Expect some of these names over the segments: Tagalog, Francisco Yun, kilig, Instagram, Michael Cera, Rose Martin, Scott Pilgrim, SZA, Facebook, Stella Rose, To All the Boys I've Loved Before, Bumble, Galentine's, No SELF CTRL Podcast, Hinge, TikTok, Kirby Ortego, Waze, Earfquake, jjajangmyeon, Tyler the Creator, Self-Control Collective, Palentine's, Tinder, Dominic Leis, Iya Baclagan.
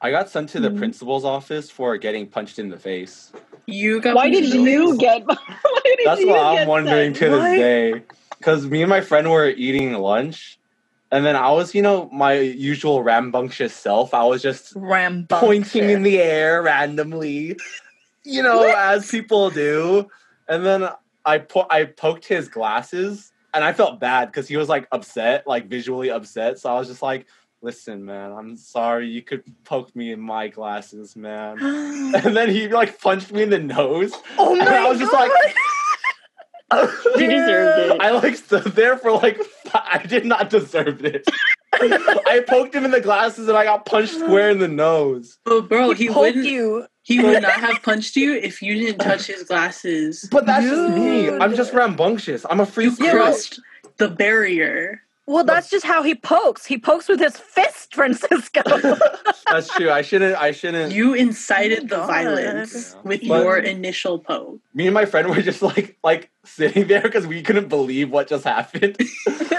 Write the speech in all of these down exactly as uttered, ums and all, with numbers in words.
I got sent to the mm-hmm. principal's office for getting punched in the face. You got why did you get why did that's you what I'm wondering sent? To this what? Day because me and my friend were eating lunch and then I was, you know, my usual rambunctious self. I was just pointing in the air randomly, you know, what? As people do. And then I po- I poked his glasses and I felt bad because he was like upset, like visually upset. So I was just like, listen, man, I'm sorry. You could poke me in my glasses, man. And then he like punched me in the nose. Oh my god! And I was god. Just like, you deserved it. I like stood there for like, I did not deserve this. I poked him in the glasses and I got punched square in the nose. Oh, bro, he, he poked you. He would not have punched you if you didn't touch his glasses. But that's Dude. Just me. I'm just rambunctious. I'm a free spirit. You crossed the barrier. Well, that's just how he pokes. He pokes with his fist, Francisco. That's true. I shouldn't. I shouldn't. You incited the violence yeah. with but your initial poke. Me and my friend were just like, like sitting there because we couldn't believe what just happened.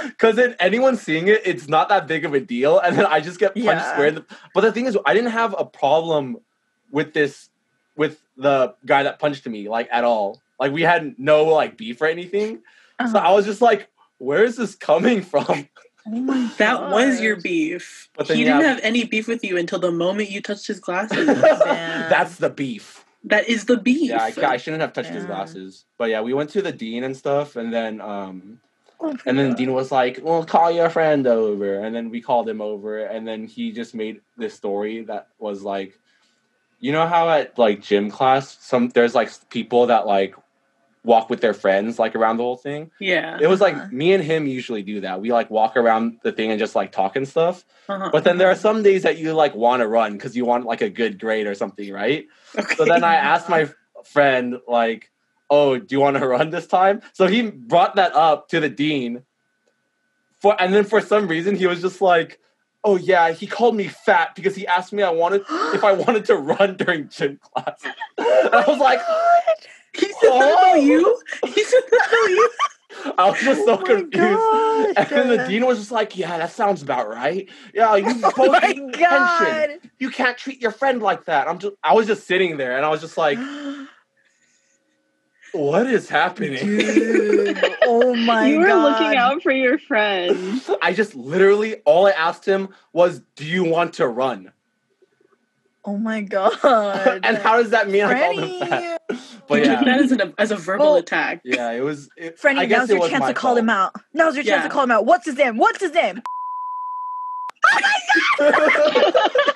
Because if anyone seeing it, it's not that big of a deal. And then I just get punched yeah. square in the. But the thing is, I didn't have a problem with this, with the guy that punched me, like at all. Like we had no like beef or anything. Uh-huh. So I was just like, where is this coming from? Oh my God. That was your beef. But he you didn't have... have any beef with you until the moment you touched his glasses. That's the beef. That is the beef. Yeah, I, I shouldn't have touched yeah. his glasses. But yeah, we went to the dean and stuff, and then um, oh, and then the dean was like, "Well, call your friend over," and then we called him over, and then he just made this story that was like, you know how at like gym class, some there's like people that like. walk with their friends like around the whole thing. Yeah. It was like uh-huh. me and him usually do that. We like walk around the thing and just like talk and stuff. Uh-huh. But then there are some days that you like want to run because you want like a good grade or something, right? Okay. So then I asked my friend like, "Oh, do you want to run this time?" So he brought that up to the dean. For and then for some reason he was just like, "Oh yeah, he called me fat because he asked me I wanted if I wanted to run during gym class." And I was like, he said oh. that you? He said that you? I was just so oh confused. Gosh. And then the dean was just like, yeah, that sounds about right. Yeah, you both oh need attention. You can't treat your friend like that. I'm just I was just sitting there and I was just like, what is happening? Dude, oh my god. You were god. Looking out for your friend. I just literally all I asked him was, do you want to run? Oh my god. And how does that mean I called him fat? But yeah. That is an, as a verbal well, attack. Yeah, it was. It, Freddie, I guess now's it your was chance to call fault. Him out. Now's your yeah. chance to call him out. What's his name? What's his name? Oh my god!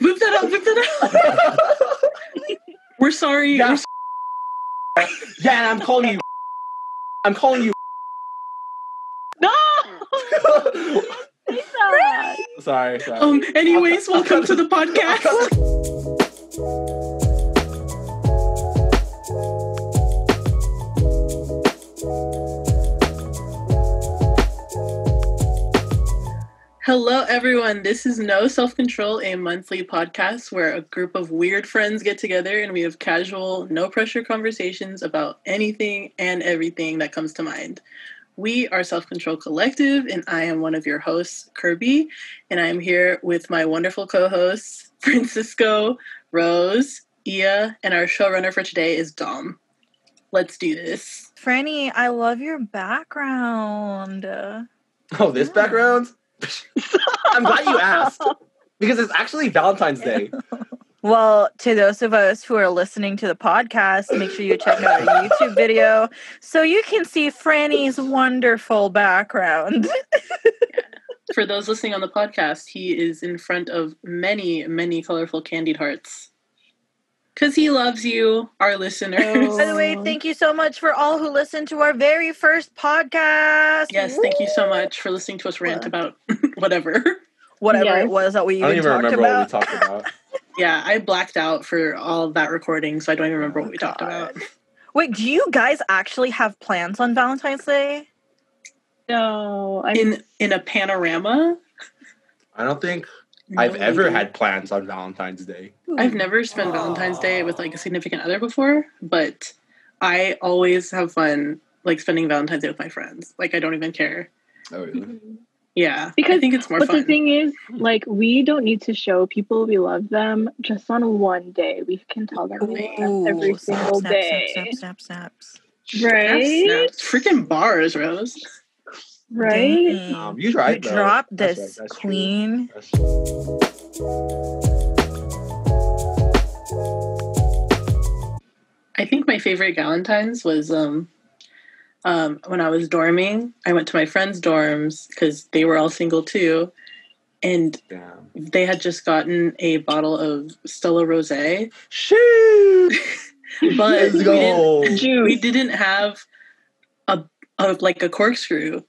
Move that up, move that up. We're sorry. Yeah. We're so- yeah, and I'm calling you. I'm calling you. No! Sorry, sorry. Um, anyways, welcome to the podcast. Hello, everyone. This is No Self-Control, a monthly podcast where a group of weird friends get together and we have casual, no-pressure conversations about anything and everything that comes to mind. We are Self-Control Collective, and I am one of your hosts, Kirby, and I am here with my wonderful co-hosts, Francisco, Rose, Iya, and our showrunner for today is Dom. Let's do this. Franny, I love your background. Oh, this yeah. background? I'm glad you asked because it's actually Valentine's Day. Well, to those of us who are listening to the podcast, make sure you check out our YouTube video so you can see Franny's wonderful background. Yeah. For those listening on the podcast, he is in front of many, many colorful candied hearts. Because he loves you, our listeners. Oh. By the way, thank you so much for all who listened to our very first podcast. Yes, Woo! Thank you so much for listening to us rant yeah. about whatever. Whatever yes. it was that we even, I don't even talked remember about. What we talked about. Yeah, I blacked out for all that recording, so I don't even remember oh, what we God. Talked about. Wait, do you guys actually have plans on Valentine's Day? No. I'm... In in a panorama? I don't think... No, I've ever had plans on Valentine's Day. I've never spent Aww. Valentine's Day with like a significant other before, but I always have fun like spending Valentine's Day with my friends. Like I don't even care. Oh really? Yeah, because I think it's more but fun. The thing is, like, we don't need to show people we love them just on one day. We can tell them Ooh, every snap, single snap, day. Snap, snap, snap, snaps. Right? Snap, snap. Freaking bars, Rose. Right? Um, you right, though. Drop this That's right. That's clean. That's I think my favorite Galentine's was... um. Um, when I was dorming, I went to my friends' dorms because they were all single too, and Damn. They had just gotten a bottle of Stella Rose. Shoot! But we didn't, we didn't have a, a like a corkscrew.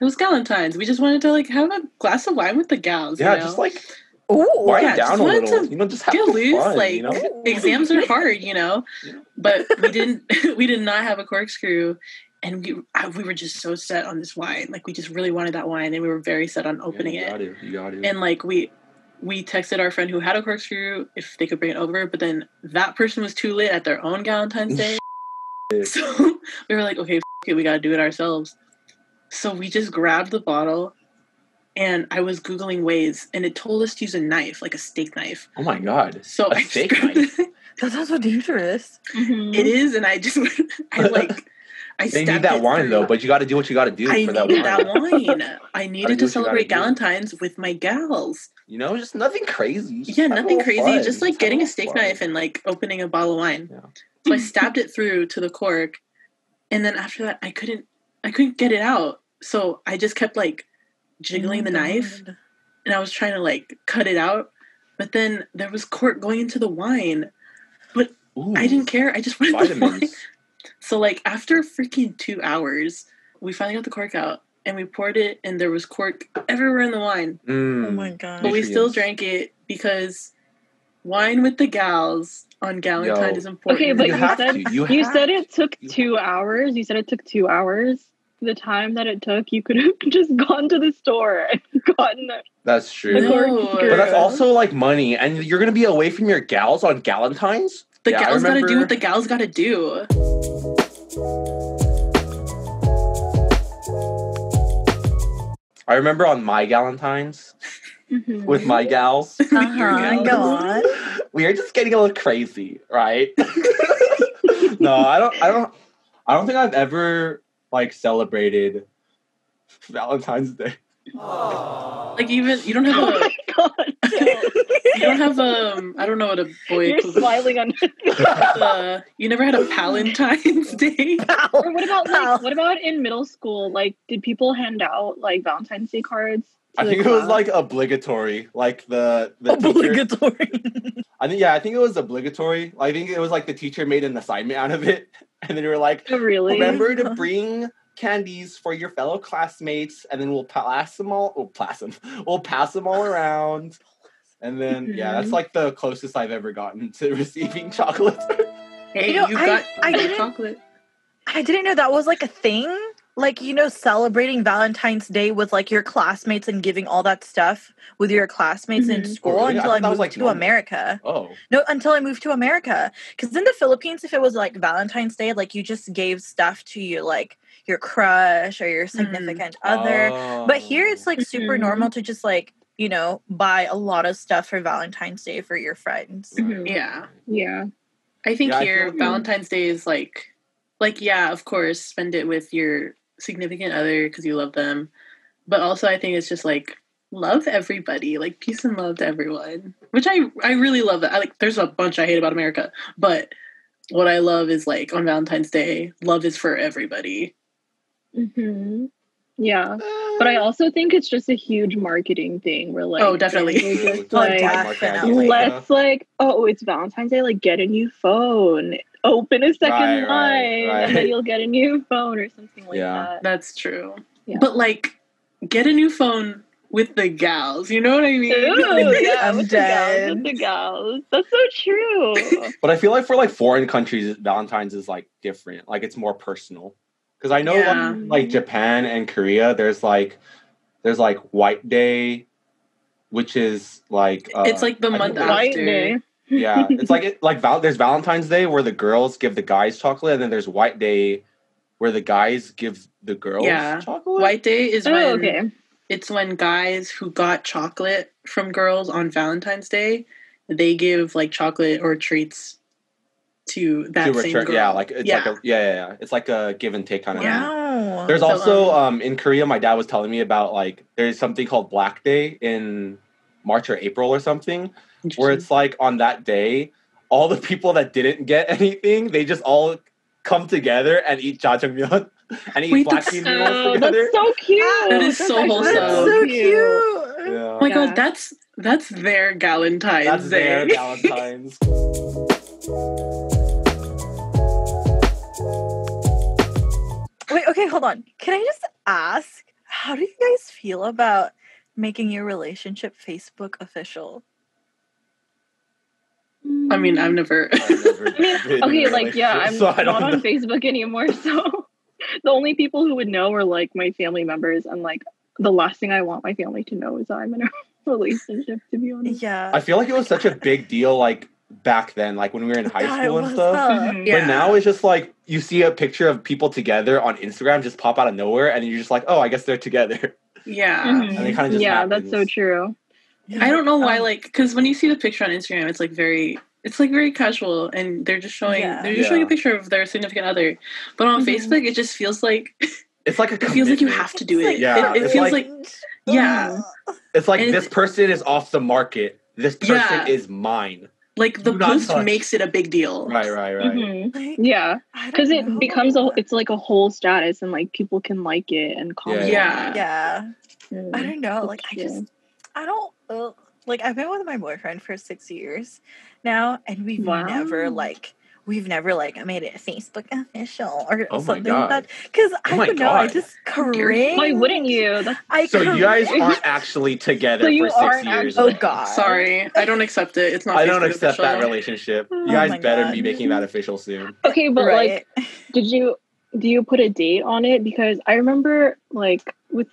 It was Galentine's. We just wanted to like have a glass of wine with the gals. Yeah, you know? Just like oh, wind yeah, down a little. You know, just have to loose. Fun, like you know? Exams are hard, you know. Yeah. But we didn't. We did not have a corkscrew. And we I, we were just so set on this wine. Like, we just really wanted that wine, and we were very set on opening yeah, you it. You got it. And, like, we we texted our friend who had a corkscrew if they could bring it over, but then that person was too late at their own Galentine's Day. So we were like, okay, f- it, we got to do it ourselves. So we just grabbed the bottle, and I was Googling Waze, and it told us to use a knife, like a steak knife. Oh, my God. So a I steak knife? That sounds so dangerous. Mm-hmm. It is, and I just, I, like... I they need that wine, through. Though, but you got to do what you got to do I for that wine. I needed that wine. I needed to celebrate Galentine's do. With my gals. You know, just nothing crazy. Just yeah, nothing crazy. Fun. Just like just getting a steak fun. Knife and like opening a bottle of wine. Yeah. So I stabbed it through to the cork, and then after that, I couldn't, I couldn't get it out. So I just kept like jiggling oh the God. Knife, and I was trying to like cut it out, but then there was cork going into the wine, but Ooh, I didn't care. I just wanted vitamins. The wine. So, like, after freaking two hours, we finally got the cork out, and we poured it, and there was cork everywhere in the wine. Mm. Oh, my God. But we still drank it, because wine with the gals on Galentine Yo. Is important. Okay, but you, you, said, you, you said it took you two have. Hours. You said it took two hours. The time that it took, you could have just gone to the store and gotten it. That's true. No. But that's also, like, money. And you're going to be away from your gals on Galentine's? The yeah, gals gotta do what the gals gotta do. I remember on my Galentine's mm-hmm. with my gals. Uh-huh, go on. We are just getting a little crazy, right? No, I don't. I don't. I don't think I've ever like celebrated Valentine's Day. Aww. Like even you don't have. Oh a, my God. You don't have um. I don't know what a boy. You're smiling on. uh, you never had a Palentine's Day. Or what about like, what about in middle school? Like, did people hand out like Valentine's Day cards? I think class? It was like obligatory. Like the, the obligatory. Teacher, I think yeah. I think it was obligatory. I think it was like the teacher made an assignment out of it, and then you were like, oh, really? Remember to bring candies for your fellow classmates, and then we'll pass them all. Oh, pass them. We'll pass them all around. And then, mm-hmm. yeah, that's like the closest I've ever gotten to receiving chocolate. Hey, you, know, you I, got I didn't, chocolate. I didn't know that was like a thing. Like, you know, celebrating Valentine's Day with like your classmates and giving all that stuff with your classmates mm-hmm. in school oh, really? Until I, I moved like to normal. America. Oh. No, until I moved to America. Because in the Philippines, if it was like Valentine's Day, like you just gave stuff to you, like your crush or your significant mm. other. Oh. But here it's like super mm-hmm. normal to just like, you know, buy a lot of stuff for Valentine's Day for your friends. Mm-hmm. Yeah. Yeah. I think yeah, here I Valentine's Day is like, like, yeah, of course, spend it with your significant other because you love them. But also I think it's just like, love everybody, like peace and love to everyone, which I, I really love that. I like, there's a bunch I hate about America, but what I love is like on Valentine's Day, love is for everybody. Mm-hmm. Yeah, but I also think it's just a huge marketing thing. We're like, oh, definitely. Just, like, definitely. Let's like, oh, it's Valentine's Day. Like, get a new phone. Open a second right, line, right, right. and then you'll get a new phone or something like yeah. that. That's true. Yeah. But like, get a new phone with the gals. You know what I mean? Ooh, yeah, I'm with dead. The gals, with the gals. That's so true. But I feel like for like foreign countries, Valentine's is like different. Like it's more personal. Because I know, yeah. like, like, Japan and Korea, there's, like, there's, like, White Day, which is, like... Uh, it's, like, the I month after. White Day. Yeah. It's, like, it, like val- there's Valentine's Day where the girls give the guys chocolate, and then there's White Day where the guys give the girls yeah. chocolate? White Day is oh, when okay. it's when guys who got chocolate from girls on Valentine's Day, they give like chocolate or treats to that to same return, girl. Yeah, like it's yeah. like a yeah, yeah, yeah. It's like a give and take kind of wow. thing. There's so, also um, um in Korea, my dad was telling me about like there's something called Black Day in March or April or something, where it's like on that day, all the people that didn't get anything, they just all come together and eat jjajangmyeon and eat Wait, black bean so, noodles together. That's so cute. Oh, that is so wholesome. That's so cute. Yeah. Oh my yeah. god, that's that's their Galentine's that's Day. Their Galentine's. Wait, okay, hold on. Can I just ask, how do you guys feel about making your relationship Facebook official? I mean, I've never. I've never been okay, in like yeah, I'm so not on know. Facebook anymore. So the only people who would know are like my family members, and like the last thing I want my family to know is that I'm in a relationship. To be honest, yeah, I feel like it was such a big deal, like back then, like when we were in high God, school and stuff. But yeah. now it's just like you see a picture of people together on Instagram just pop out of nowhere, and you're just like, oh, I guess they're together. Yeah, mm-hmm. and it kind of just yeah, happens. That's so true. Yeah. I don't know why, like, because when you see the picture on Instagram, it's like very, it's like very casual, and they're just showing, yeah. they're just yeah. showing a picture of their significant other. But on mm-hmm. Facebook, it just feels like it's like a commitment. It feels like you have to do it. Like, yeah, it, it feels like, like yeah, it's like and this it's, person is off the market. This person yeah. is mine. Like the post touch. makes it a big deal. Right, right, right. Mm-hmm. Yeah, because it know. becomes a, it's like a whole status, and like people can like it and comment. Yeah, yeah. yeah. Mm. I don't know. Like I just, I don't. Well, like I've been with my boyfriend for six years now, and we've wow. never like we've never like made it Facebook official or oh something like that. Because oh I don't know, God. I just cringe. Why wouldn't you? That's- I so cringe. You guys aren't actually together so for six years. Actually- oh God, sorry, I don't accept it. It's not. I Facebook don't accept official. That relationship. You oh guys better God. be making that official soon. Okay, but right. like, did you do you put a date on it? Because I remember like with.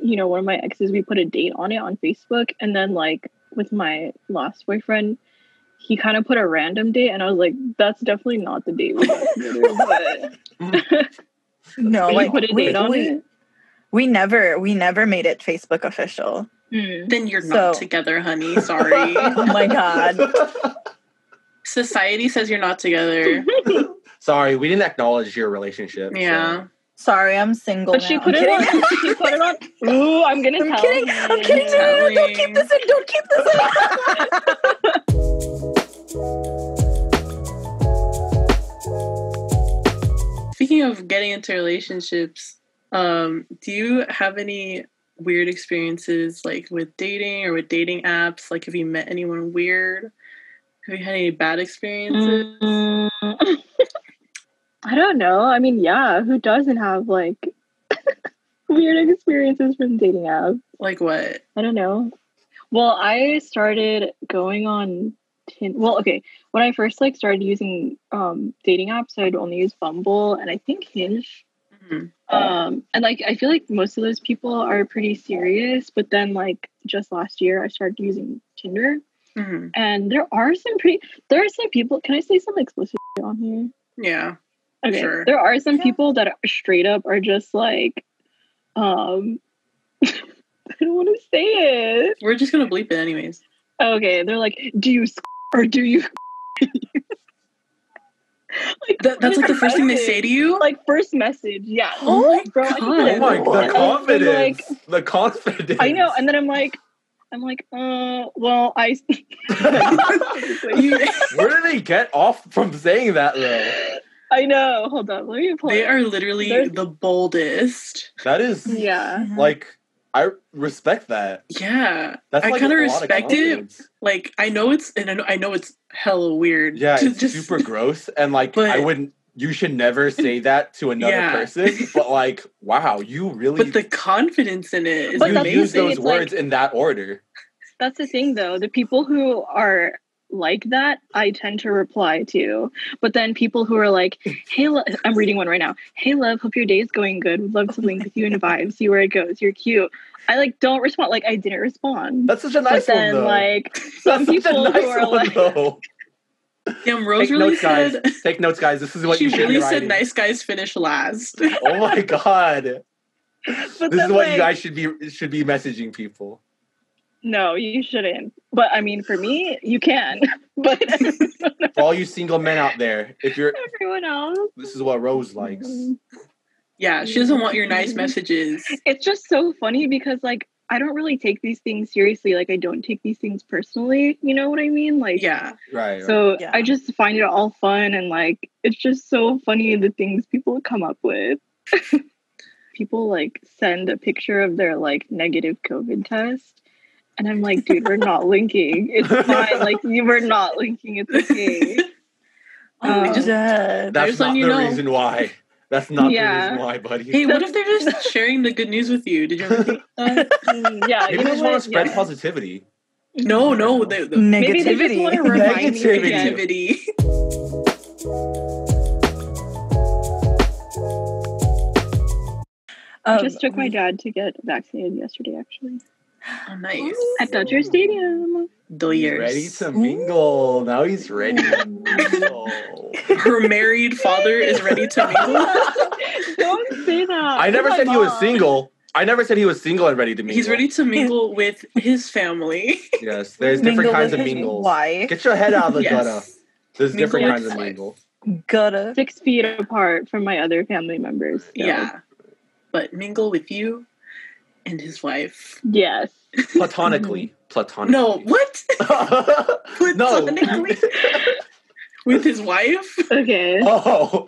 you know, one of my exes, we put a date on it on Facebook, and then like with my last boyfriend, he kind of put a random date, and I was like, that's definitely not the date we got. But no, like, put a we, date on we, it. We never we never made it Facebook official. Mm. Then you're so. not together, honey. Sorry. Oh my God. Society says you're not together. Sorry, we didn't acknowledge your relationship. Yeah. So. Sorry, I'm single. But now. she put I'm it kidding. on. She put it on. Ooh, I'm gonna I'm tell. Kidding. Me. I'm kidding. I'm kidding. Don't keep this in. Don't keep this in. Speaking of getting into relationships, um, do you have any weird experiences like with dating or with dating apps? Like, have you met anyone weird? Have you had any bad experiences? Mm-hmm. I don't know. I mean, yeah, who doesn't have, like, weird experiences from dating apps? Like what? I don't know. Well, I started going on Tinder. Well, okay, when I first, like, started using um, dating apps, I'd only use Bumble and I think Hinge. Mm-hmm. Um, and, like, I feel like most of those people are pretty serious. But then, like, just last year, I started using Tinder. Mm-hmm. And there are some pretty... There are some people... Can I say some explicit shit on here? Yeah. Okay, sure. There are some yeah. people that are straight up are just like, um, I don't want to say it. We're just going to bleep it anyways. Okay, they're like, do you sc- or do you like, Th- That's like the first message. thing they say to you? Like, first message, yeah. Oh my Bro, God. Oh my, the confidence. Like, the confidence. I know, and then I'm like, I'm like, uh, well, I... Where do they get off from saying that, though? I know. Hold on. Let me pull They it. are literally There's... the boldest. That is... Yeah. Like, I respect that. Yeah. That's I like kind of respect it. Like, I know it's... And I know, I know it's hella weird. Yeah, it's just... super gross. And, like, but... I wouldn't... You should never say that to another yeah. person. But, like, wow, you really... But the confidence in it is amazing. You use those words like... in that order. That's the thing, though. The people who are... like that I tend to reply to, but then people who are like, hey lo-, I'm reading one right now, hey love, hope your day is going good, would love to link with you in a vibe, see where it goes, you're cute, I like don't respond. Like I didn't respond. That's such a nice but then, one though. Like some That's people nice who are one, like though. Damn, Rose take really notes, said guys. Take notes guys, this is what she you should really be said nice guys finish last. Oh my God. But this is what like, you guys should be should be messaging people. No, you shouldn't. But I mean, for me, you can. But for all you single men out there, if you're everyone else, this is what Rose likes. Yeah, she doesn't want your nice messages. It's just so funny because like I don't really take these things seriously. Like I don't take these things personally. You know what I mean? Like yeah, right. So yeah. I just find it all fun and like it's just so funny the things people come up with. People like send a picture of their like negative COVID test. And I'm like, dude, we're not linking. It's fine. Like, you were not linking. It's okay. Um, just, that's just not the you know. reason why. That's not yeah. the reason why, buddy. Hey, what if they're just sharing the good news with you? Did you ever think that? Yeah. Maybe you know they just want to spread yeah. positivity. No, no. They, they, Negativity. Maybe they just want to remind Negativity. Me Negativity. I just took my dad to get vaccinated yesterday, actually. Oh, nice. At Dodger Stadium. He's ready to mingle. Ooh. Now he's ready to mingle. Her married father is ready to mingle? Don't say that. I never said mom. he was single. I never said he was single and ready to mingle. He's ready to mingle with his family. Yes, there's mingle different kinds of mingles. Wife. Get your head out of the yes. gutter. There's mingle different kinds of mingle. Gutter. Six feet apart from my other family members. So. Yeah. But mingle with you. And his wife. Yes. Platonically. Platonically. No, what? Platonically? With his wife? Okay. Oh.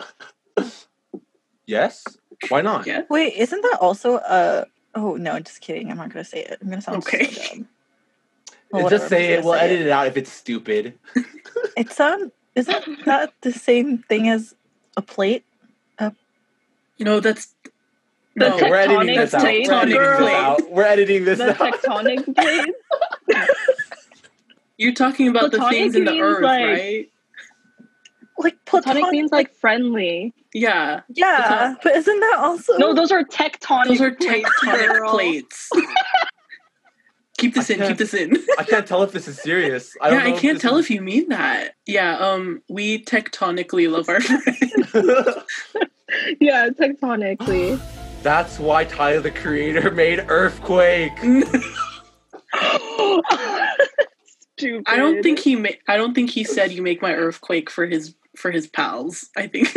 Yes? Why not? Yeah. Wait, isn't that also a... Oh, no, just kidding. I'm not going to say it. I'm going to sound okay. so dumb. Well, just say it. We'll say edit it. it out if it's stupid. It sounds... Isn't that the same thing as a plate? A... You know, that's... The no, we're editing this out. We're editing this out. We're editing this the out. Tectonic plate. You're talking about platonic the things in the earth, like, right? Like platonic, platonic means like friendly. Yeah. Yeah. Platonic. But isn't that also No, those are tectonic Those are tectonic plates. Keep this in, keep this in. I can't tell if this is serious. I don't yeah, know I can't if tell is... if you mean that. Yeah, um, we tectonically love our friends. Yeah, tectonically. That's why Tyler the Creator made Earthquake. Stupid. I don't think he. Ma- I don't think he said you make my Earthquake for his for his pals. I think.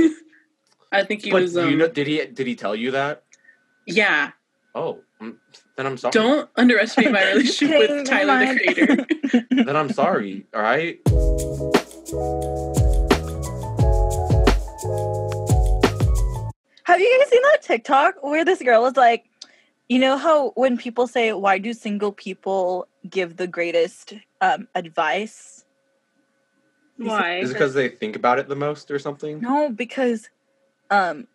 I think he but was. Um, you know, did he? Did he tell you that? Yeah. Oh, then I'm sorry. Don't underestimate my relationship with Tyler the Creator. Then I'm sorry. All right. Have you guys seen that TikTok where this girl is like, you know how when people say, why do single people give the greatest um, advice? Why? Is it because they think about it the most or something? No, because um,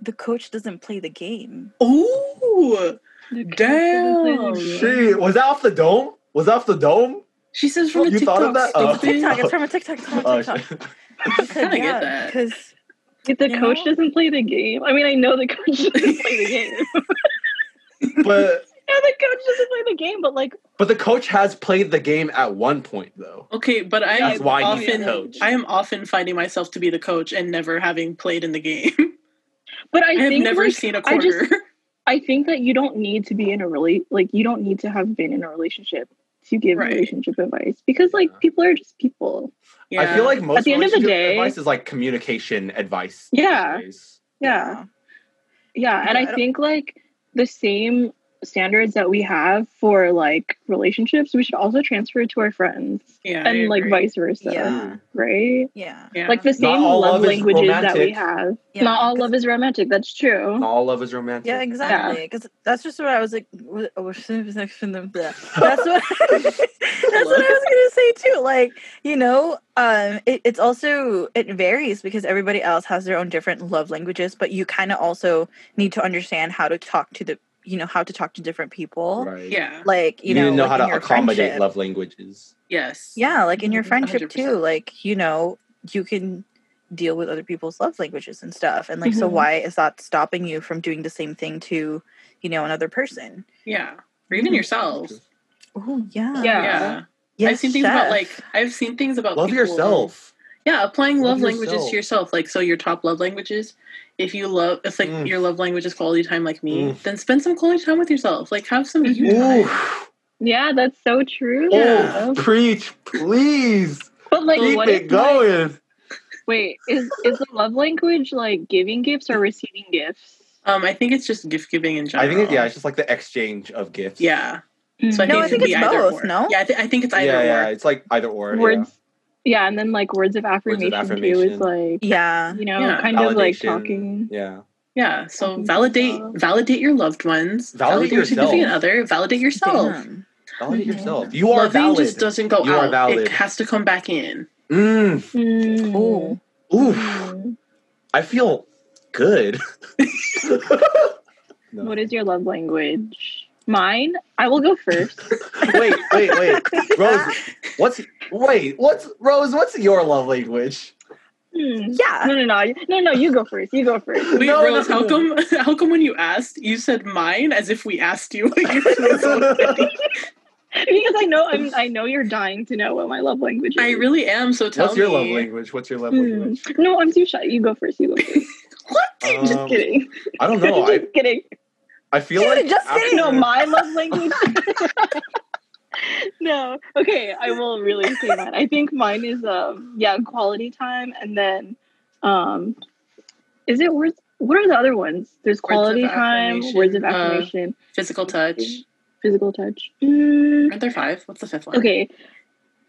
the coach doesn't play the game. Ooh! Damn! Shit, was that off the dome? Was that off the dome? She says from well, a you TikTok. Thought of that? Oh. TikTok. It's from a TikTok. It's from a TikTok. I kind of get that. Because... If the you coach know? doesn't play the game. I mean, I know the coach doesn't play the game. But yeah, the coach doesn't play the game, but like But the coach has played the game at one point though. Okay, but I That's why often, he's the coach. I am often finding myself to be the coach and never having played in the game. But I, I think, have never like, seen a quarter. I, just, I think that you don't need to be in a really like you don't need to have been in a relationship to give right. relationship advice because like yeah. people are just people. Yeah. I feel like most At the relationship end of the day, advice is like communication advice. Yeah. Yeah. Yeah. And yeah, I, I think like the same standards that we have for like relationships, we should also transfer to our friends. Yeah. And like vice versa. Yeah. Right? Yeah. yeah. Like the same love, love languages that we have. Yeah, Not all love is romantic. That's true. Not all love is romantic. Yeah, exactly. Because yeah. that's just what I was like. That's what that's what I was gonna say too. Like, you know, um, it, it's also it varies because everybody else has their own different love languages, but you kind of also need to understand how to talk to the. You know, how to talk to different people. Right. Yeah. Like, you, you know, need to know like how to accommodate friendship. Love languages. Yes. Yeah, like in your friendship one hundred percent too. Like, you know, you can deal with other people's love languages and stuff. And like, mm-hmm. so why is that stopping you from doing the same thing to, you know, another person? Yeah. Or even mm-hmm. yourself. Oh, yeah. Yeah. yeah. Yes, I've seen things chef. about like, I've seen things about Love people. yourself. Yeah, applying love, love languages to yourself. Like, so your top love languages if you love, it's like mm. your love language is quality time like me, mm. then spend some quality time with yourself. Like, have some you time. Yeah, that's so true. Oh, yeah. Preach, please. But like, keep what it going. Like, wait, is is the love language like giving gifts or receiving gifts? Um, I think it's just gift giving in general. I think it's, yeah, it's just like the exchange of gifts. Yeah. So I no, think I think it's both. Or. No, yeah, I, th- I think it's either. Yeah, or. Yeah, it's like either or. Words, yeah, yeah and then like words of affirmation, words of affirmation. Too is like, yeah, you know, yeah. kind validation. Of like talking. Yeah, yeah. So talking validate, validate your loved ones, validate, validate your significant other, validate yourself, Damn. validate mm-hmm. yourself. You are Loving valid. Just doesn't go you out. Are valid. It has to come back in. Mm. Mm. Cool. Oof. Mm. I feel good. No. What is your love language? Mine? I will go first. wait, wait, wait. Rose, what's... Wait, what's... Rose, what's your love language? Hmm. Yeah. No, no, no. No, no, you go first. You go first. Wait, no, Rose, no, no. how come How come when you asked, you said mine as if we asked you what your love language is? Because I know, I'm, I know you're dying to know what my love language is. I really am, so tell what's me. What's your love language? What's your love hmm. language? No, I'm too shy. You go first. You go first. What? Um, Just kidding. I don't know. Just I... kidding. I feel Dude, like just after... no, my love language. No, okay, I will really say that. I think mine is um, yeah, quality time, and then, um, is it words? What are the other ones? There's quality words time, words of affirmation, uh, physical touch, physical touch. Mm. Aren't there five? What's the fifth one? Okay,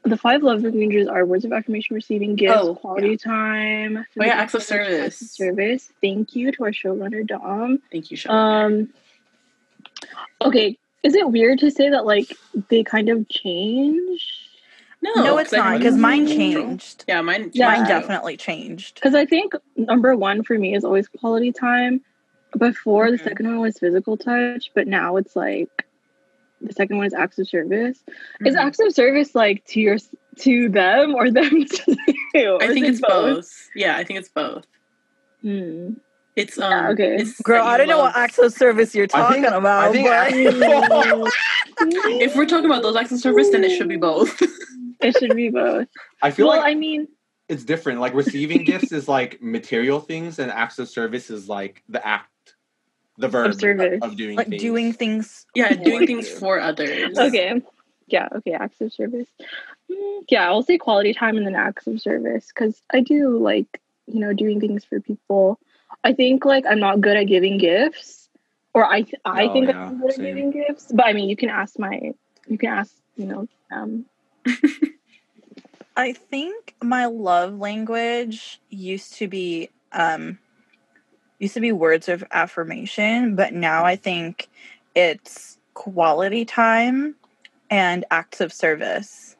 the five love languages are words of affirmation, receiving gifts, oh, quality yeah. time. Oh yeah, acts of service. Service. Thank you to our showrunner Dom. Thank you, showrunner. Um, Okay, is it weird to say that, like, they kind of change? No, no, it's not, because mine changed. Yeah, mine changed. Yeah. Mine definitely changed. Because I think number one for me is always quality time. Before, mm-hmm. the second one was physical touch, but now it's, like, the second one is acts of service. Mm-hmm. Is acts of service, like, to your to them or them to you? I think it's both? both. Yeah, I think it's both. Hmm. It's um, yeah, okay. It's girl, I don't love. know what acts of service you're talking I think, about. I think but... if we're talking about those acts of service, then it should be both. It should be both. I feel well, like I mean, it's different. Like receiving gifts is like material things, and acts of service is like the act, the verb of, service. of, of doing like things. doing things. Yeah, doing things for others. Okay. Yeah. Okay. Acts of service. Yeah, I'll say quality time and then acts of service because I do like you know doing things for people. I think, like, I'm not good at giving gifts, or I th- I oh, think yeah, I'm good at same. giving gifts. But, I mean, you can ask my, you can ask, you know. Um. I think my love language used to be, um, used to be words of affirmation, but now I think it's quality time and acts of service.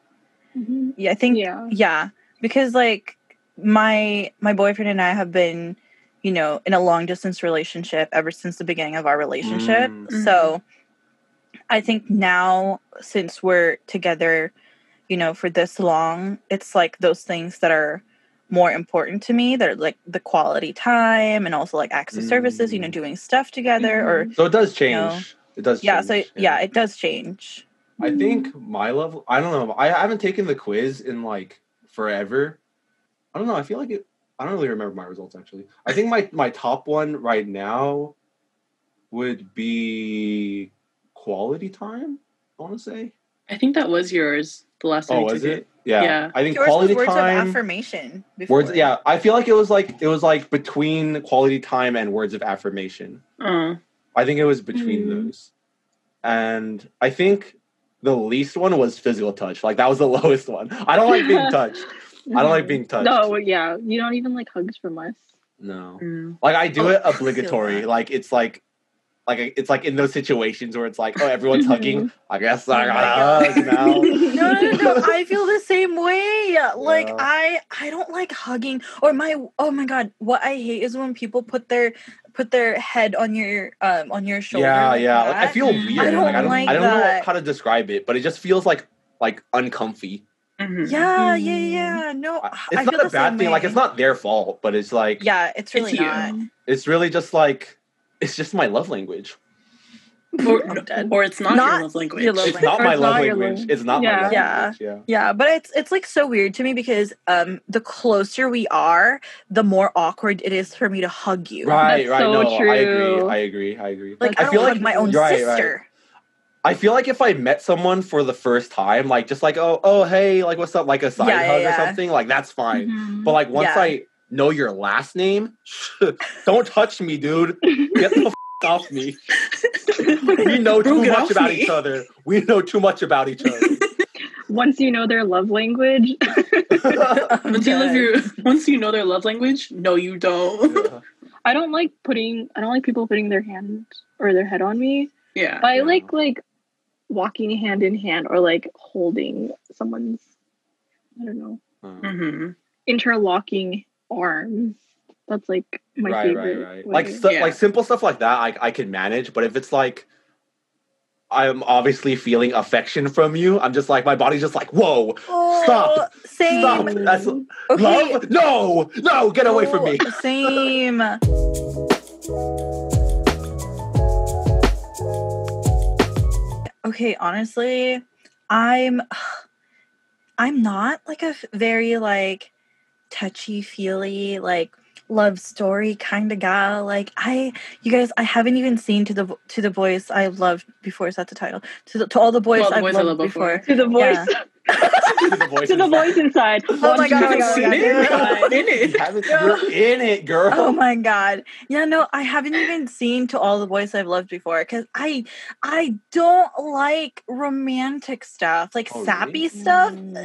Mm-hmm. Yeah, I think, yeah. yeah, because, like, my my boyfriend and I have been, you know, in a long-distance relationship ever since the beginning of our relationship. Mm-hmm. So I think now, since we're together, you know, for this long, it's, like, those things that are more important to me. They're, like, the quality time and also, like, acts of mm-hmm. services, you know, doing stuff together. Mm-hmm. or So it does change. You know, it does yeah, change. So it, yeah, yeah, it does change. I mm-hmm. think my level... I don't know. I haven't taken the quiz in, like, forever. I don't know. I feel like it... I don't really remember my results, actually. I think my, my top one right now would be quality time, I want to say. I think that was yours the last time. Oh, was it? Yeah. yeah. I think yours quality was words time. Words of affirmation. Before. Words, yeah. I feel like it was like it was like between quality time and words of affirmation. Uh, I think it was between mm. those. And I think the least one was physical touch. Like that was the lowest one. I don't like being touched. I don't like being touched. No, yeah. You don't even like hugs from us. No. Mm. Like, I do oh, it obligatory. Like, it's like, like, it's like in those situations where it's like, oh, everyone's hugging. I guess I gotta hug now. No, no, no, no. I feel the same way. Like, yeah. I, I don't like hugging. Or my, oh my God, what I hate is when people put their, put their head on your, um, on your shoulder. Yeah, like yeah. Like, I feel weird. I don't like, I don't, like I don't know how to describe it, but it just feels like, like uncomfy. Mm-hmm. Yeah, yeah, yeah. No, it's I not feel a bad thing. Way. Like, it's not their fault, but it's like, yeah, it's really it's not. It's really just like, it's just my love language. Or, or it's not, not your love language. Your love it's language. Not my love not language. Love. It's not yeah. my love yeah. language. Yeah. Yeah. But it's it's like so weird to me because um the closer we are, the more awkward it is for me to hug you. Right, That's right. So no, true. I agree. I agree. I agree. Like, like I, I don't feel like my own right, sister. Right. I feel like if I met someone for the first time, like just like, oh, oh, hey, like what's up? Like a side yeah, hug yeah. or something, like that's fine. Mm-hmm. But like once yeah. I know your last name, don't touch me, dude. Get the f- off me. We know too Broke much about me. each other. We know too much about each other. Once you know their love language. once, you live your, once you know their love language, no, you don't. Yeah. I don't like putting, I don't like people putting their hand or their head on me. Yeah. But I yeah. like, like walking hand in hand or like holding someone's, I don't know, mm-hmm. interlocking arms. That's like my right, favorite. Right, right, right. Like, stu- yeah. like simple stuff like that, I I can manage. But if it's like, I'm obviously feeling affection from you, I'm just like, my body's just like, whoa, oh, stop, same. stop. That's okay. love. No, no, get away oh, from me. Same. Okay, honestly, I'm, I'm not like a very like touchy-feely like. love story kind of guy. Like I, you guys, I haven't even seen to the to the boys I've loved before. Is that the title? To the, to all the boys well, the I've boys loved, loved before. before. To the boys. Yeah. to the boys to the boys inside. Oh my god! Oh my god. In it. You're in it, girl. Oh my god. Yeah, no, I haven't even seen To All the Boys I've Loved Before because I, I don't like romantic stuff, like oh, sappy really? stuff. Mm.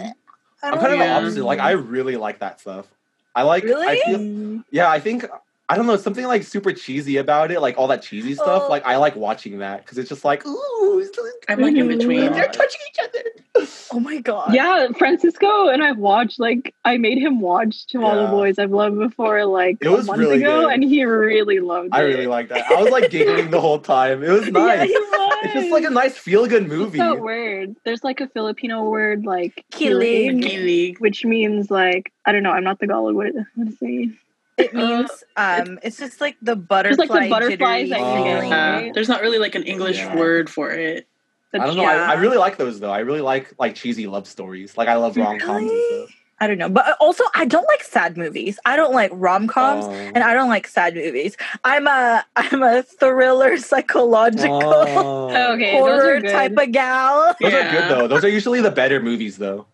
I don't I'm kind know. of the opposite. Like I really like that stuff. I like, really? I feel, yeah, I think, I don't know, something like super cheesy about it, like all that cheesy stuff. Oh. Like, I like watching that because it's just like, ooh, it's like, I'm like in between. They're touching each other. Oh my God. Yeah, Francisco and I watched, like, I made him watch To yeah. All the Boys I've Loved Before, like, it was a month really ago, good. and he really loved it. I really liked that. I was, like, giggling the whole time. It was nice. Yeah, he was. It's just like a nice feel-good movie. What's that word? There's, like, a Filipino word, like, kilig, kilig, which means, like, I don't know, I'm not the Tagalog, what what is it? It means um, it's just like the butterfly. It's like the butterflies that you get. Yeah. There's not really like an English yeah. word for it. But I don't know. Yeah. I, I really like those though. I really like like cheesy love stories. Like I love rom coms really? and stuff. I don't know, but also I don't like sad movies. I don't like rom coms, oh. and I don't like sad movies. I'm a I'm a thriller, psychological, oh. okay, horror type of gal. Those yeah. are good though. Those are usually the better movies though.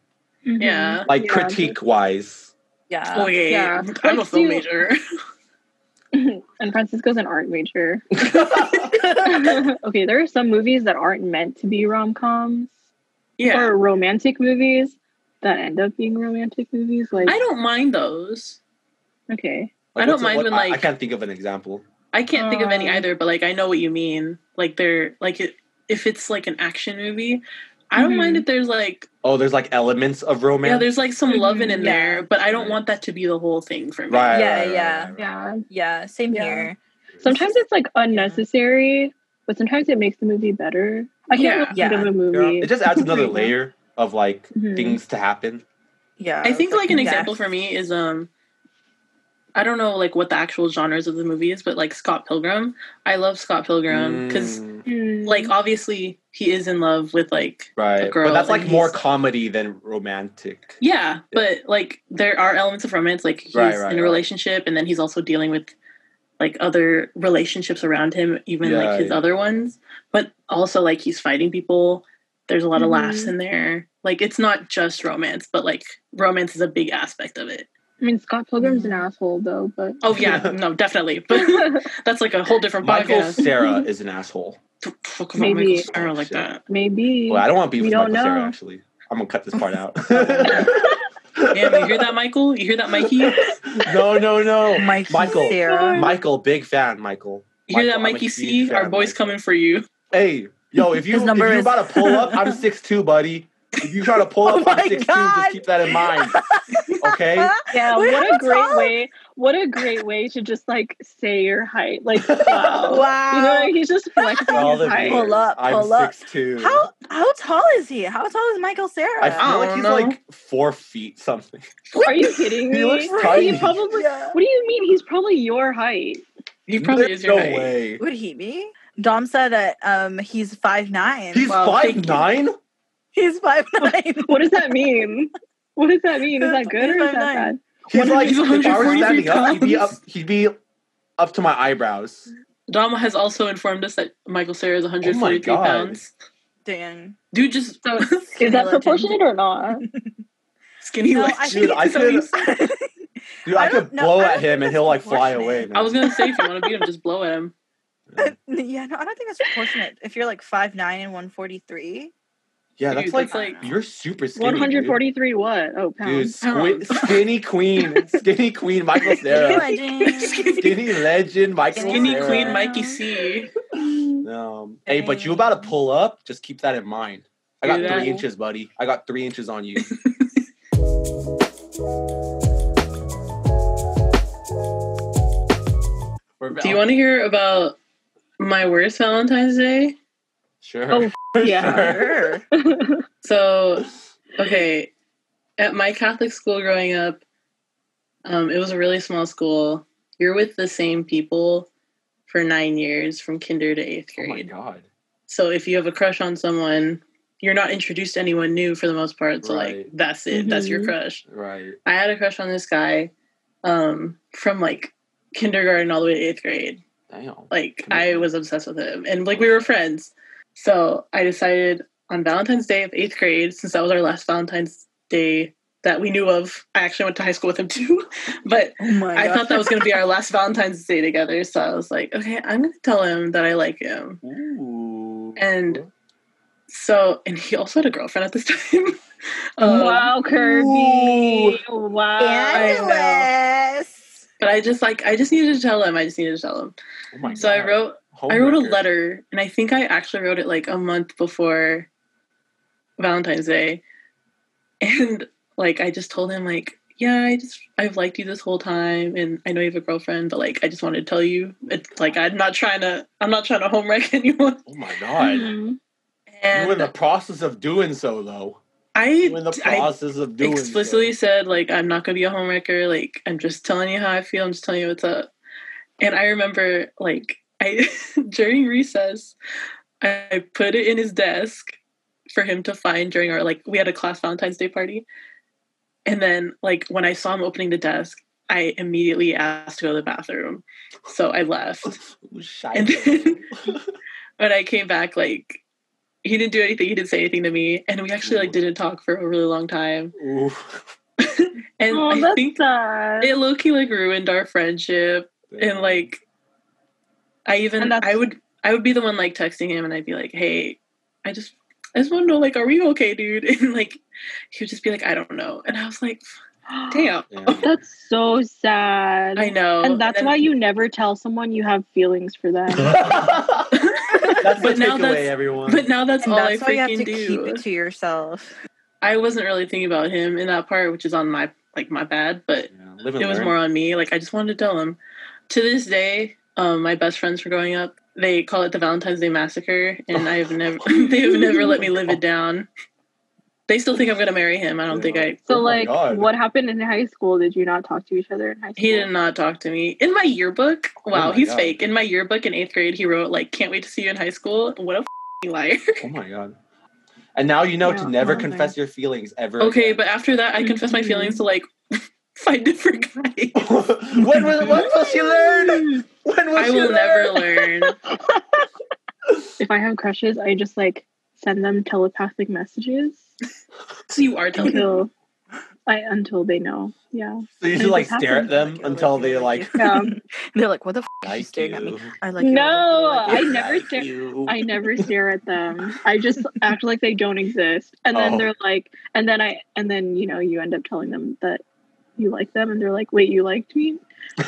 Mm-hmm. Yeah, like yeah, critique wise. Yeah. Oh, yeah, yeah. yeah. I'm a film major. And Francisco's an art major. Okay, there are some movies that aren't meant to be rom-coms. Yeah. Or romantic movies that end up being romantic movies. Like I don't mind those. Okay. Like, I don't mind a, what, when, like... I, I can't think of an example. I can't uh, think of any either, but, like, I know what you mean. Like, they're... Like, it, if it's, like, an action movie... I don't mm-hmm. mind if there's, like... Oh, there's, like, elements of romance? Yeah, there's, like, some mm-hmm. loving in yeah. there, but I don't right. want that to be the whole thing for me. Right, yeah, right, yeah. Right, right, right, right. yeah. Yeah, same yeah. here. Sometimes it's, like, unnecessary, yeah. but sometimes it makes the movie better. I can't really yeah. think yeah. of a movie. Yeah. It just adds another layer of, like, mm-hmm. things to happen. Yeah. I think, like, an yes. example for me is, um... I don't know, like, what the actual genres of the movie is, but, like, Scott Pilgrim. I love Scott Pilgrim because, mm. like, obviously he is in love with, like, right. a girl. But that's, like, more comedy than romantic. Yeah, but, like, there are elements of romance. Like, he's right, right, in a relationship, right. and then he's also dealing with, like, other relationships around him, even, yeah, like, his yeah. other ones. But also, like, he's fighting people. There's a lot mm. of laughs in there. Like, it's not just romance, but, like, romance is a big aspect of it. I mean, Scott Pilgrim's an asshole, though, but... Oh, yeah, no, definitely. But that's, like, a whole different podcast. Michael Cera is an asshole. Maybe. I don't like that. Maybe. Well, I don't want to be with Michael Cera, actually. I'm going to cut this part out. Damn, you hear that, Michael? You hear that, Mikey? No, no, no. Mikey Michael, Sarah. Michael, big fan, Michael. You hear Michael, that, Mikey C? Our boy's Michael. coming for you. Hey, yo, if, you, if you're is... about to pull up, I'm six two, buddy. If you try to pull up oh on sixteen, just keep that in mind. Okay? Yeah, Wait, what a great tall? way. What a great way to just, like, say your height. Like, wow. wow. You know, like, he's just flexing all his height. Pull up, pull I'm up. six two. How, how tall is he? How tall is Michael Cera? I feel I like he's, know. like, four feet something. Are you kidding me? He looks tiny. He probably, yeah. What do you mean? He's probably your height. He probably There's is your no height. Way. Would he be? Dom said that um, he's five nine. He's five nine? He's five nine. What does that mean? What does that mean? Is that good or is that bad? He's like, if I were standing up, he'd be up, he'd be up to my eyebrows. Dom has also informed us that Michael Cera is one hundred forty-three oh pounds. Dang. Dude, just... So is that proportionate or not? Skinny no, legend. Dude, I could, dude, I I could blow no, at him and he'll, like, fly away. Man. I was going to say, if you want to beat him, just blow at him. Yeah. yeah, no, I don't think that's proportionate. If you're, like, five nine and one forty-three... Yeah, dude, that's, like, that's like you're super skinny. one forty-three dude. What? Oh, pounds. Dude, squi- skinny queen, skinny queen, Michael Cera. Skinny legend, skinny legend, Michael Cera. Skinny queen, Mikey C. Um, hey, but you about to pull up? Just keep that in mind. I got yeah. three inches, buddy. I got three inches on you. Do you want to hear about my worst Valentine's Day? Sure. Oh, yeah. Sure. So, okay, at my Catholic school growing up, um, it was a really small school. You're with the same people for nine years from kinder to eighth grade. Oh, my God. So if you have a crush on someone, you're not introduced to anyone new for the most part. So, right. like, that's it. Mm-hmm. That's your crush. Right. I had a crush on this guy um, from, like, kindergarten all the way to eighth grade. Damn. Like, Come I on. was obsessed with him. And, like, we were friends. So I decided on Valentine's Day of eighth grade, since that was our last Valentine's Day that we knew of. I actually went to high school with him too, but oh I thought that was going to be our last Valentine's Day together. So I was like, okay, I'm going to tell him that I like him. Ooh. And so, and he also had a girlfriend at this time. um, wow, Kirby. Ooh. Wow. I know. But I just like, I just needed to tell him. I just needed to tell him. Oh my so God. I wrote... Homemaker. I wrote a letter, and I think I actually wrote it like a month before Valentine's Day. And like, I just told him like, yeah, I just, I've liked you this whole time. And I know you have a girlfriend, but like, I just wanted to tell you it's like, I'm not trying to, I'm not trying to homewreck anyone. Oh my God. Mm-hmm. And you were in the process of doing so though. I, in the process I of doing explicitly so. said like, I'm not going to be a homewrecker. Like, I'm just telling you how I feel. I'm just telling you what's up. And I remember like, I, during recess, I put it in his desk for him to find during our, like, we had a class Valentine's Day party. And then, like, when I saw him opening the desk, I immediately asked to go to the bathroom. So I left. And then when I came back, like, he didn't do anything. He didn't say anything to me. And we actually, like, didn't talk for a really long time. And oh, I think sad. it low-key, like, ruined our friendship. Damn. And, like, I even, I would, I would be the one, like, texting him, and I'd be like, hey, I just, I just want to know, like, are we okay, dude? And, like, he would just be like, I don't know. And I was like, damn. Yeah. That's so sad. I know. And that's and then, why you never tell someone you have feelings for them. That's the takeaway, everyone. But now that's and all that's I freaking you have to do. Keep it to yourself. I wasn't really thinking about him in that part, which is on my, like, my bad, but yeah, it learn. was more on me. Like, I just wanted to tell him. To this day... Um, my best friends for growing up, they call it the Valentine's Day Massacre, and I have never, they have never let me live it down. They still think I'm going to marry him. I don't yeah. think I... So, oh like, God. What happened in high school? Did you not talk to each other in high school? He did not talk to me. In my yearbook, wow, oh my he's God. fake. In my yearbook in eighth grade, he wrote, like, can't wait to see you in high school. What a f***ing liar. Oh, my God. And now you know yeah, to never oh confess your feelings ever Okay, again. But after that, I confessed my feelings to, like... five different guys. When will, when will she learn? When will I she will learn? never learn. If I have crushes, I just like send them telepathic messages. So you are telepathic. I until they know. Yeah. So you should like stare at them until they like. Yeah. They're like, what the f are you staring at me? I like. No, I never stare. I never stare at them. I just act like they don't exist, and then oh. they're like, and then I, and then you know, you end up telling them that you like them, and they're like, wait, you liked me?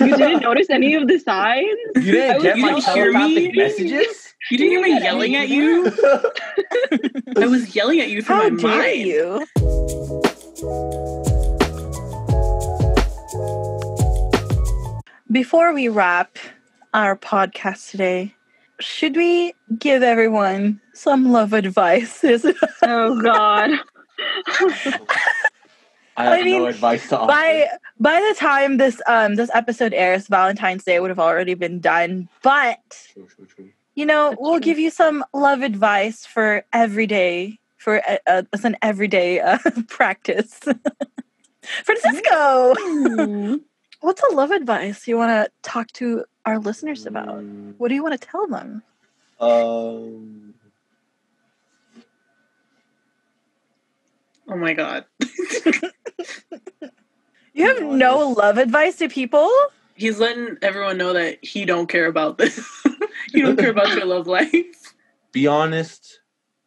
You didn't notice any of the signs? You didn't get my telepathic messages? You didn't hear me yelling at you? I was yelling at you through my mind. How dare you? Before we wrap our podcast today, should we give everyone some love advice? Oh, God. I have I mean, no advice to offer. By, by the time this um this episode airs, Valentine's Day would have already been done. But true, true, true. You know, we'll give you some love advice for everyday, for uh, as an everyday uh, practice. Francisco, mm. What's a love advice you want to talk to our listeners about? What do you want to tell them? Um. Oh my God. You have no love advice to people? He's letting everyone know that he don't care about this. You don't care about your love life. Be honest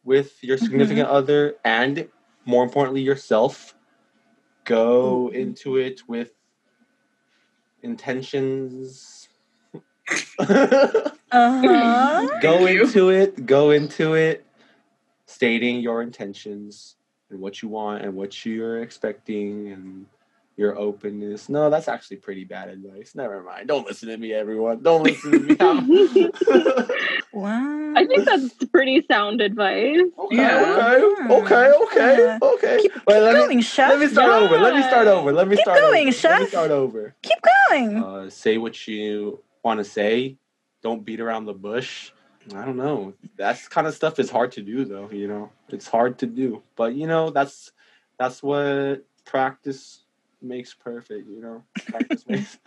with your significant mm-hmm. other and, more importantly, yourself. Go mm-hmm. into it with intentions. uh-huh. Go into it. Go into it stating your intentions and what you want and what you're expecting and your openness. No, that's actually pretty bad advice. Never mind. Don't listen to me, everyone. Don't listen to me. Wow. I think that's pretty sound advice. Okay, yeah. okay, okay, okay, yeah. okay. Keep, Wait, keep let going, me, Chef. Let me start yeah. over. Let me start over. Let me keep start going, over. Chef. Let me start over. Keep going. Uh, say what you want to say. Don't beat around the bush. I don't know. That kind of stuff is hard to do, though. You know, it's hard to do. But, you know, that's that's what practice makes perfect, you know. Practice makes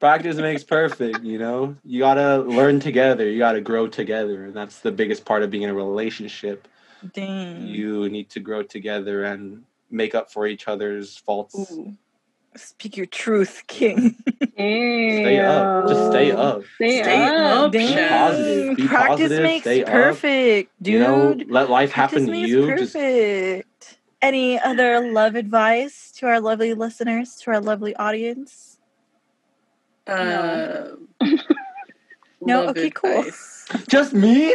practice makes perfect, you know. You gotta learn together, you gotta grow together, and that's the biggest part of being in a relationship. Dang. You need to grow together and make up for each other's faults. Ooh. Speak your truth, King. Stay up. Just stay up. Stay, stay up. up. Be positive. Be practice positive. Makes stay perfect, up. Dude. You know, let life practice happen to you. Perfect. Just any other love advice to our lovely listeners, to our lovely audience? Uh, no. No? Okay, advice. Cool. Just me?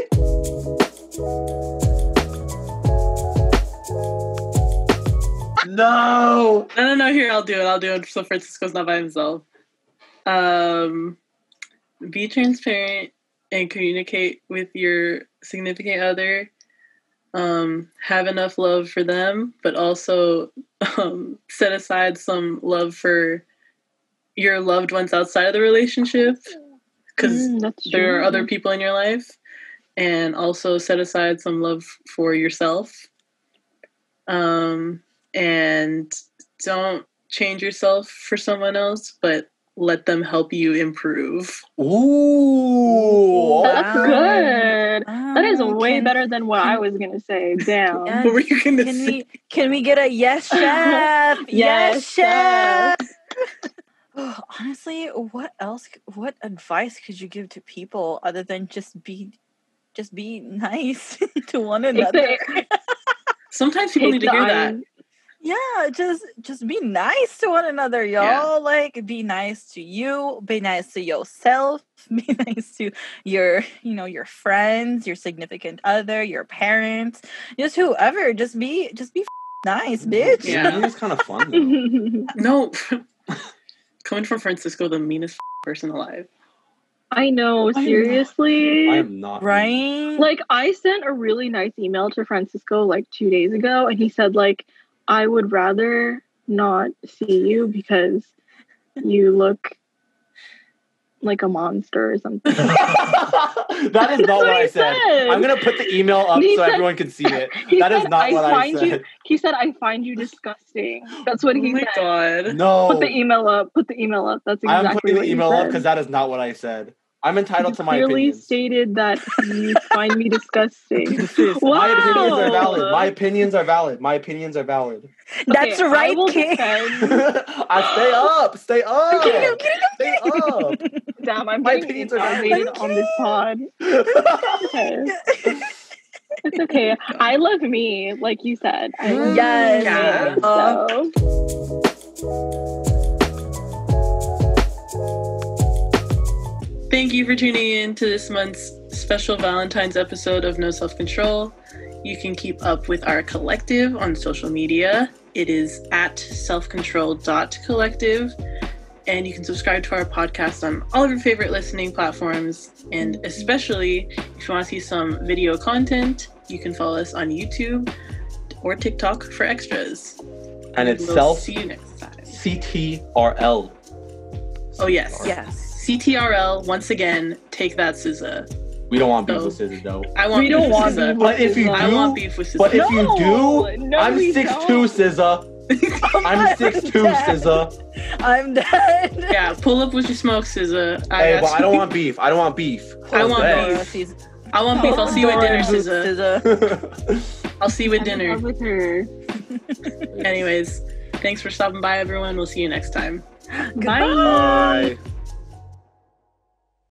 No! No, no, no, here, I'll do it. I'll do it so Francisco's not by himself. Um, be transparent and communicate with your significant other. Um, have enough love for them, but also um, set aside some love for your loved ones outside of the relationship, because mm, there are other people in your life, and also set aside some love for yourself. Um, and don't change yourself for someone else, but let them help you improve. Ooh, that's wow. good. Wow. That is way can, better than what can, I was gonna say. Damn. Yes. What were you gonna can say? We, can we get a yes, chef? Yes, yes, chef. Oh, honestly, what else? What advice could you give to people other than just be, just be nice to one another? Sometimes people need to hear that. Yeah, just just be nice to one another, y'all. Yeah. Like, be nice to you, be nice to yourself, be nice to your, you know, your friends, your significant other, your parents, just whoever. Just be, just be f- nice, bitch. Yeah, it's kind of fun. No, coming from Francisco, the meanest f- person alive. I know, seriously. I am not. Right? Like, I sent a really nice email to Francisco like two days ago, and he said like, I would rather not see you because you look like a monster or something. That is not what, what I said. said. I'm going to put the email up he so said, everyone can see it. That said, is not I what I said. You, he said, I find you disgusting. That's what he oh my said. God. No. Put the email up. Put the email up. That's exactly what I'm putting what the email up because that is not what I said. I'm entitled you to my opinion. Clearly stated that you find me disgusting. Wow. My opinions are valid. My opinions are valid. My opinions are valid. That's okay, right, I King. I stay up. Stay up. I'm kidding. I'm kidding. I'm kidding. Stay up. Damn, I'm my opinions are valid on this pod. Okay. It's okay. I love me, like you said. I love yes. Yeah. Me, uh, so. Thank you for tuning in to this month's special Valentine's episode of No Self-Control. You can keep up with our collective on social media. It is at self control dot collective. And you can subscribe to our podcast on all of your favorite listening platforms. And especially if you want to see some video content, you can follow us on YouTube or TikTok for extras. And it's we'll self- see you next time. C T R L. Oh, yes. Yes. C T R L, once again, take that, S Z A. We don't want so, beef with S Z A though. I want we beef don't want beef. But if you do, I want beef with S Z A. But if you do, no, I'm six two S Z A. I'm six two S Z A. I'm dead. Yeah, pull up with your smoke, S Z A. I hey, but I don't want beef. I don't want beef. I want beef. I want beef. I'll see you at dinner, S Z A. I'll see you at dinner. I'm with her. Anyways, thanks for stopping by, everyone. We'll see you next time. Goodbye. Bye.